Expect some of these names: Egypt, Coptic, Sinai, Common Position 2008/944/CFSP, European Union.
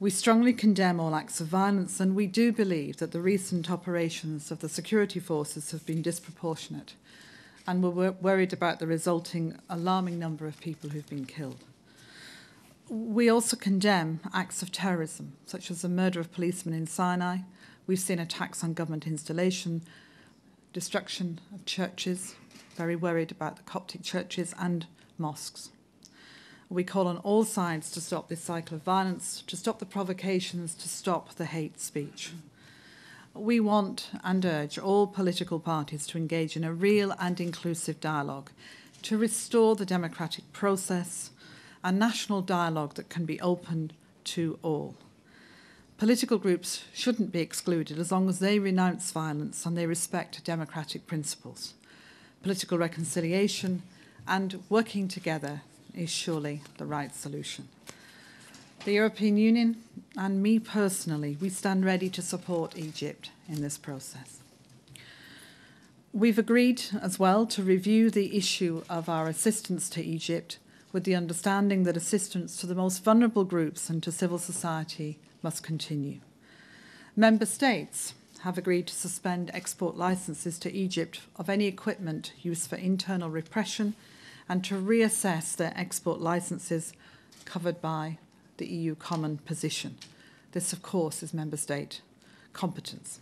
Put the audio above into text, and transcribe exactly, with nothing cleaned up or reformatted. We strongly condemn all acts of violence, and we do believe that the recent operations of the security forces have been disproportionate, and we're worried about the resulting alarming number of people who've been killed. We also condemn acts of terrorism, such as the murder of policemen in Sinai. We've seen attacks on government installation, destruction of churches, very worried about the Coptic churches and mosques. We call on all sides to stop this cycle of violence, to stop the provocations, to stop the hate speech. We want and urge all political parties to engage in a real and inclusive dialogue, to restore the democratic process, a national dialogue that can be open to all. Political groups shouldn't be excluded as long as they renounce violence and they respect democratic principles. Political reconciliation and working together is surely the right solution. The European Union and me personally, we stand ready to support Egypt in this process. We've agreed as well to review the issue of our assistance to Egypt, with the understanding that assistance to the most vulnerable groups and to civil society must continue. Member States have agreed to suspend export licenses to Egypt of any equipment used for internal repression and to reassess their export licenses covered by the E U Common Position. This, of course, is Member State competence.